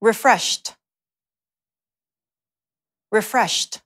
refreshed, refreshed.